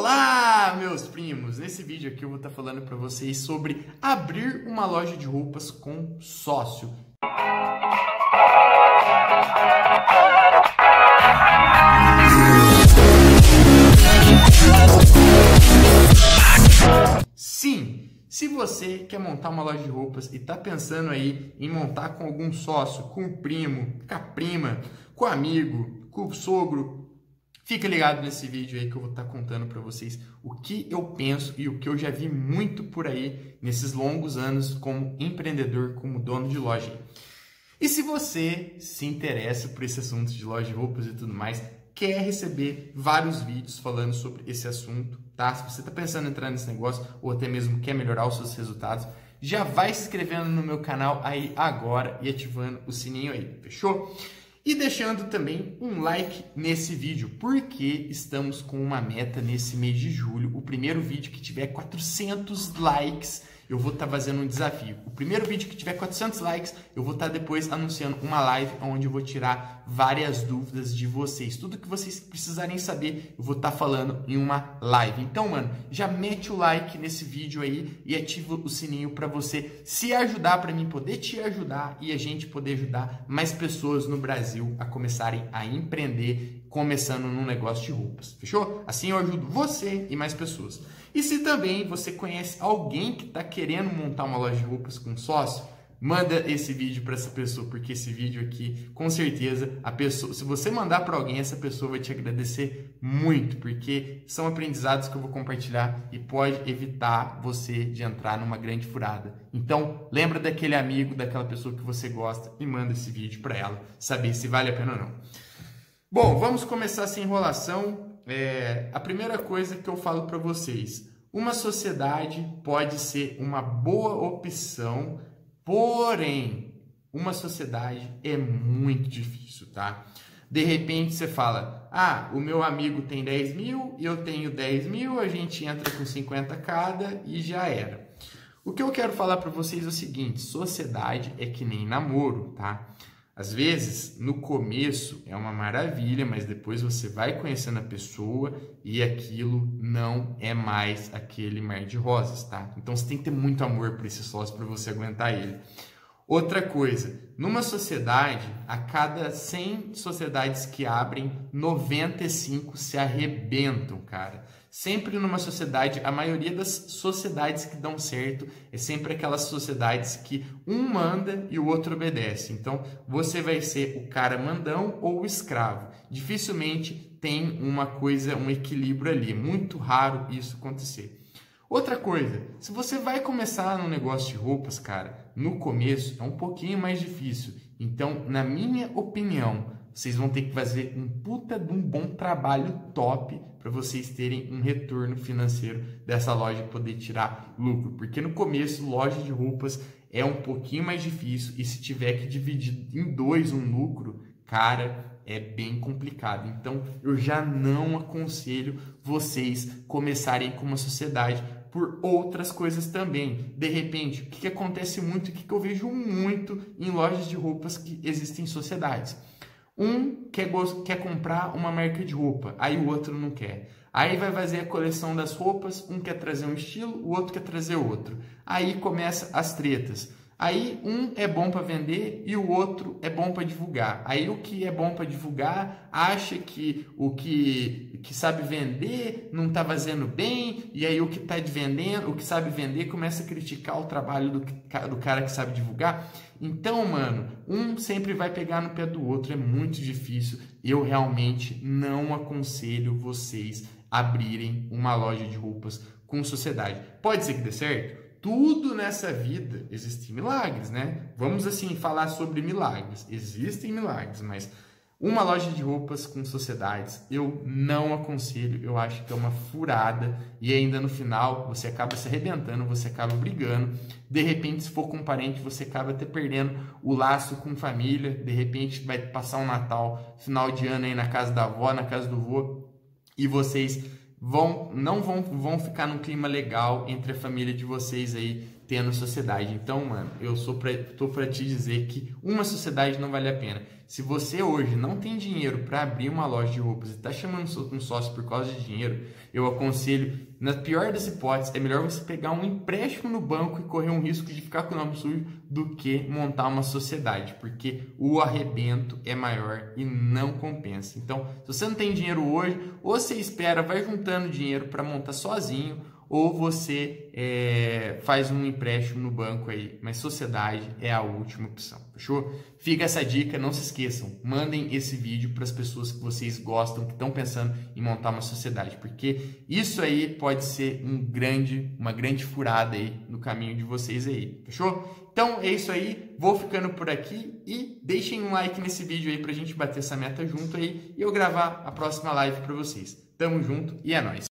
Olá, meus primos! Nesse vídeo aqui eu vou estar falando para vocês sobre abrir uma loja de roupas com sócio. Sim, se você quer montar uma loja de roupas e está pensando aí em montar com algum sócio, com o primo, com a prima, com o amigo, com o sogro, fica ligado nesse vídeo aí que eu vou estar contando para vocês o que eu penso e o que eu já vi muito por aí nesses longos anos como empreendedor, como dono de loja. E se você se interessa por esse assunto de loja de roupas e tudo mais, quer receber vários vídeos falando sobre esse assunto, tá? Se você está pensando em entrar nesse negócio ou até mesmo quer melhorar os seus resultados, já vai se inscrevendo no meu canal aí agora e ativando o sininho aí, fechou? E deixando também um like nesse vídeo, porque estamos com uma meta nesse mês de julho. O primeiro vídeo que tiver 400 likes, eu vou estar fazendo um desafio. O primeiro vídeo que tiver 400 likes, eu vou estar depois anunciando uma live onde eu vou tirar várias dúvidas de vocês. Tudo que vocês precisarem saber, eu vou estar falando em uma live. Então, mano, já mete o like nesse vídeo aí e ativa o sininho para você se ajudar, para mim poder te ajudar e a gente poder ajudar mais pessoas no Brasil a começarem a empreender, começando num negócio de roupas, fechou? Assim eu ajudo você e mais pessoas. E se também você conhece alguém que está querendo montar uma loja de roupas com sócio, manda esse vídeo para essa pessoa, porque esse vídeo aqui, com certeza, a pessoa, se você mandar para alguém, essa pessoa vai te agradecer muito, porque são aprendizados que eu vou compartilhar e pode evitar você de entrar numa grande furada. Então, lembra daquele amigo, daquela pessoa que você gosta e manda esse vídeo para ela, saber se vale a pena ou não. Bom, vamos começar sem enrolação. A primeira coisa que eu falo para vocês, uma sociedade pode ser uma boa opção. Porém, uma sociedade é muito difícil, tá? De repente você fala, ah, o meu amigo tem 10 mil, eu tenho 10 mil, a gente entra com 50 cada e já era. O que eu quero falar para vocês é o seguinte, sociedade é que nem namoro, tá? Às vezes, no começo é uma maravilha, mas depois você vai conhecendo a pessoa e aquilo não é mais aquele mar de rosas, tá? Então você tem que ter muito amor por esse sócio para você aguentar ele. Outra coisa, numa sociedade, a cada 100 sociedades que abrem, 95 se arrebentam, cara. Sempre numa sociedade, a maioria das sociedades que dão certo é sempre aquelas sociedades que um manda e o outro obedece. Então, você vai ser o cara mandão ou o escravo. Dificilmente tem uma coisa, um equilíbrio ali. É muito raro isso acontecer. Outra coisa, se você vai começar no negócio de roupas, cara, no começo é um pouquinho mais difícil. Então, na minha opinião, vocês vão ter que fazer um puta de um bom trabalho top para vocês terem um retorno financeiro dessa loja e poder tirar lucro. Porque no começo, loja de roupas é um pouquinho mais difícil e se tiver que dividir em dois um lucro, cara, é bem complicado. Então, eu já não aconselho vocês começarem com uma sociedade por outras coisas também. De repente, o que acontece muito, o que eu vejo muito em lojas de roupas que existem sociedades. Um quer comprar uma marca de roupa, aí o outro não quer. Aí vai fazer a coleção das roupas, um quer trazer um estilo, o outro quer trazer outro. Aí começa as tretas. Aí um é bom para vender e o outro é bom para divulgar. Aí o que é bom para divulgar acha que o que sabe vender não está fazendo bem, e aí o que tá vendendo, o que sabe vender começa a criticar o trabalho do cara que sabe divulgar. Então, mano, um sempre vai pegar no pé do outro, é muito difícil. Eu realmente não aconselho vocês abrirem uma loja de roupas com sociedade. Pode ser que dê certo? Tudo nessa vida existem milagres, né? Vamos, assim, falar sobre milagres. Existem milagres, mas uma loja de roupas com sociedades, eu não aconselho, eu acho que é uma furada e ainda no final você acaba se arrebentando, você acaba brigando, de repente se for com um parente você acaba até perdendo o laço com família, de repente vai passar um Natal, final de ano aí na casa da avó, na casa do vô e vocês não vão ficar num clima legal entre a família de vocês aí, ter na sociedade. Então, mano, eu tô pra te dizer que uma sociedade não vale a pena. Se você hoje não tem dinheiro para abrir uma loja de roupas e tá chamando um sócio por causa de dinheiro, eu aconselho, na pior das hipóteses, é melhor você pegar um empréstimo no banco e correr um risco de ficar com o nome sujo do que montar uma sociedade, porque o arrebento é maior e não compensa. Então, se você não tem dinheiro hoje, ou você espera, vai juntando dinheiro para montar sozinho, ou você faz um empréstimo no banco aí, mas sociedade é a última opção, fechou? Fica essa dica, não se esqueçam, mandem esse vídeo para as pessoas que vocês gostam, que estão pensando em montar uma sociedade, porque isso aí pode ser uma grande furada aí no caminho de vocês aí, fechou? Então é isso aí, vou ficando por aqui e deixem um like nesse vídeo aí pra gente bater essa meta junto aí e eu gravar a próxima live para vocês. Tamo junto e é nóis!